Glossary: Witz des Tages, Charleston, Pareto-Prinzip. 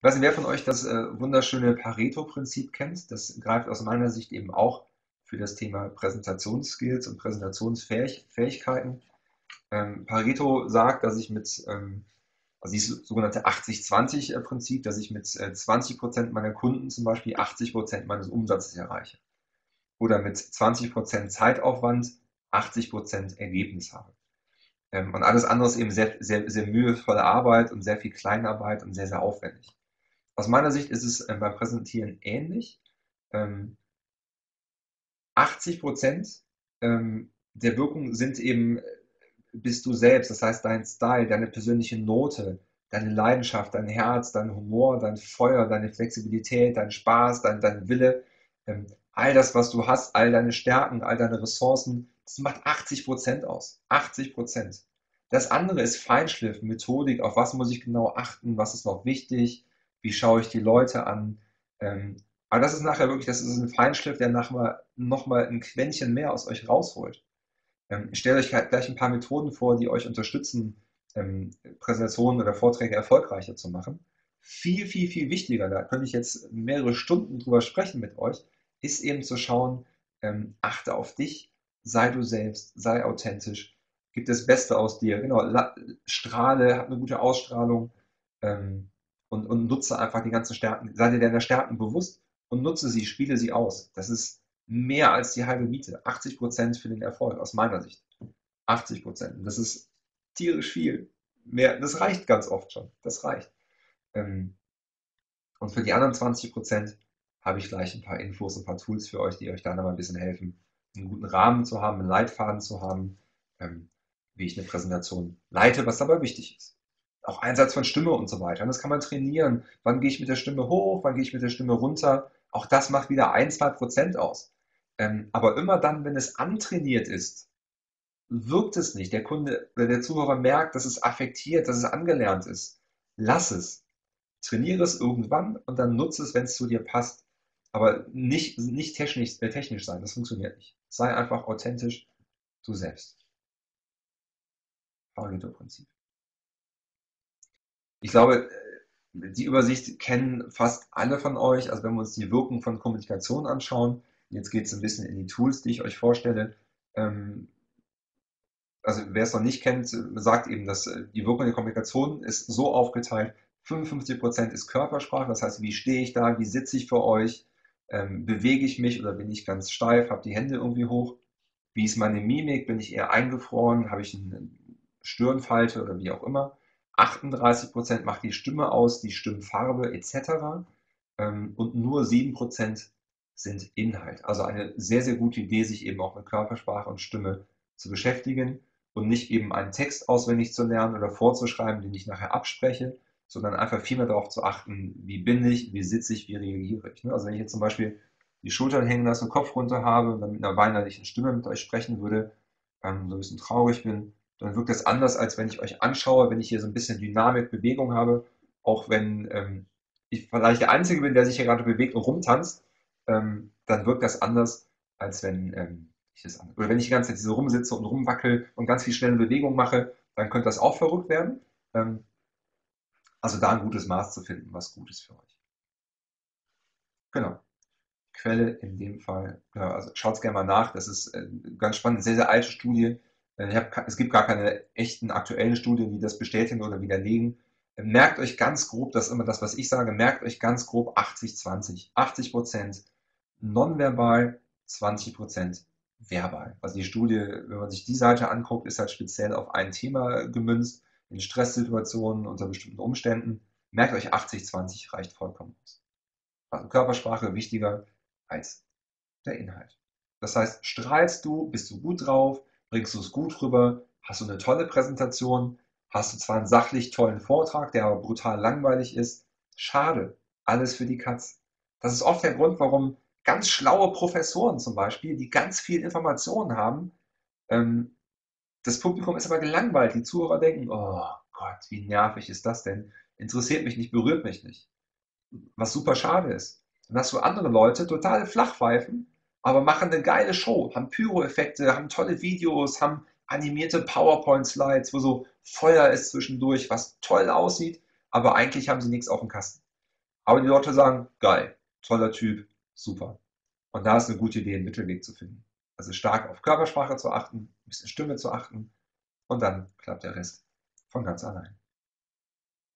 Ich weiß nicht, wer von euch das wunderschöne Pareto-Prinzip kennt. Das greift aus meiner Sicht eben auch für das Thema Präsentationsskills und Präsentationsfähigkeiten. Pareto sagt, dass ich mit, also dieses sogenannte 80-20-Prinzip, dass ich mit 20% meiner Kunden zum Beispiel 80% meines Umsatzes erreiche. Oder mit 20% Zeitaufwand 80% Ergebnis habe. Und alles andere ist eben sehr, sehr, sehr mühevolle Arbeit und sehr viel Kleinarbeit und sehr, sehr aufwendig. Aus meiner Sicht ist es beim Präsentieren ähnlich. 80% der Wirkung sind eben, bist du selbst, das heißt dein Style, deine persönliche Note, deine Leidenschaft, dein Herz, dein Humor, dein Feuer, deine Flexibilität, dein Spaß, dein Wille, all das, was du hast, all deine Stärken, all deine Ressourcen, das macht 80% aus. 80%. Das andere ist Feinschliff, Methodik, auf was muss ich genau achten, was ist noch wichtig, wie schaue ich die Leute an. Aber das ist nachher wirklich, das ist ein Feinschliff, der nachher nochmal ein Quäntchen mehr aus euch rausholt. Ich stelle euch gleich ein paar Methoden vor, die euch unterstützen, Präsentationen oder Vorträge erfolgreicher zu machen. Viel, viel, viel wichtiger, da könnte ich jetzt mehrere Stunden drüber sprechen mit euch, ist eben zu schauen, achte auf dich, sei du selbst, sei authentisch, gib das Beste aus dir, genau, strahle, hab eine gute Ausstrahlung und nutze einfach die ganzen Stärken, sei dir deiner Stärken bewusst und nutze sie, spiele sie aus. Das ist mehr als die halbe Miete, 80% für den Erfolg, aus meiner Sicht. 80%, das ist tierisch viel, mehr, das reicht ganz oft schon, das reicht. Und für die anderen 20% habe ich gleich ein paar Infos, ein paar Tools für euch, die euch da nochmal ein bisschen helfen, einen guten Rahmen zu haben, einen Leitfaden zu haben, wie ich eine Präsentation leite, was dabei wichtig ist. Auch Einsatz von Stimme und so weiter. Und das kann man trainieren. Wann gehe ich mit der Stimme hoch, wann gehe ich mit der Stimme runter? Auch das macht wieder 1-2% aus. Aber immer dann, wenn es antrainiert ist, wirkt es nicht. Der Kunde oder der Zuhörer merkt, dass es affektiert, dass es angelernt ist. Lass es. Trainiere es irgendwann und dann nutze es, wenn es zu dir passt. Aber nicht technisch sein, das funktioniert nicht. Sei einfach authentisch du selbst. Pareto-Prinzip. Ich glaube, die Übersicht kennen fast alle von euch. Also wenn wir uns die Wirkung von Kommunikation anschauen, jetzt geht es ein bisschen in die Tools, die ich euch vorstelle. Also wer es noch nicht kennt, sagt eben, dass die Wirkung der Kommunikation ist so aufgeteilt, 55% ist Körpersprache, das heißt, wie stehe ich da, wie sitze ich für euch, bewege ich mich oder bin ich ganz steif, habe die Hände irgendwie hoch, wie ist meine Mimik, bin ich eher eingefroren, habe ich eine Stirnfalte oder wie auch immer. 38% macht die Stimme aus, die Stimmfarbe etc. Und nur 7% sind Inhalt. Also eine sehr, sehr gute Idee, sich eben auch mit Körpersprache und Stimme zu beschäftigen und nicht eben einen Text auswendig zu lernen oder vorzuschreiben, den ich nachher abspreche, sondern einfach viel mehr darauf zu achten, wie bin ich, wie sitze ich, wie reagiere ich. Also wenn ich jetzt zum Beispiel die Schultern hängen lasse, den Kopf runter habe und dann mit einer weinerlichen Stimme mit euch sprechen würde, so ein bisschen traurig bin, dann wirkt das anders, als wenn ich euch anschaue, wenn ich hier so ein bisschen Dynamik, Bewegung habe, auch wenn ich vielleicht der Einzige bin, der sich hier gerade bewegt und rumtanzt, dann wirkt das anders, als wenn ich das anders. Oder wenn ich die ganze Zeit so rumsitze und rumwackel und ganz viel schnelle Bewegung mache, dann könnte das auch verrückt werden. Also da ein gutes Maß zu finden, was gut ist für euch. Genau. Quelle in dem Fall, ja, also schaut es gerne mal nach, das ist ganz spannend, sehr, sehr alte Studie. Es gibt gar keine echten aktuellen Studien, die das bestätigen oder widerlegen. Merkt euch ganz grob, das ist immer das, was ich sage, merkt euch ganz grob 80-20. 80% nonverbal, 20% verbal. Also die Studie, wenn man sich die Seite anguckt, ist halt speziell auf ein Thema gemünzt. In Stresssituationen, unter bestimmten Umständen, merkt euch 80-20 reicht vollkommen aus. Also Körpersprache wichtiger als der Inhalt. Das heißt, strahlst du, bist du gut drauf, bringst du es gut rüber, hast du eine tolle Präsentation, hast du zwar einen sachlich tollen Vortrag, der aber brutal langweilig ist, schade, alles für die Katz. Das ist oft der Grund, warum ganz schlaue Professoren zum Beispiel, die ganz viel Informationen haben, das Publikum ist aber gelangweilt. Die Zuhörer denken, oh Gott, wie nervig ist das denn? Interessiert mich nicht, berührt mich nicht. Was super schade ist. Dann hast du andere Leute, totale Flachpfeifen, aber machen eine geile Show, haben Pyro-Effekte, haben tolle Videos, haben animierte PowerPoint-Slides, wo so Feuer ist zwischendurch, was toll aussieht, aber eigentlich haben sie nichts auf dem Kasten. Aber die Leute sagen, geil, toller Typ, super. Und da ist eine gute Idee, einen Mittelweg zu finden. Also stark auf Körpersprache zu achten, ein bisschen Stimme zu achten und dann klappt der Rest von ganz allein.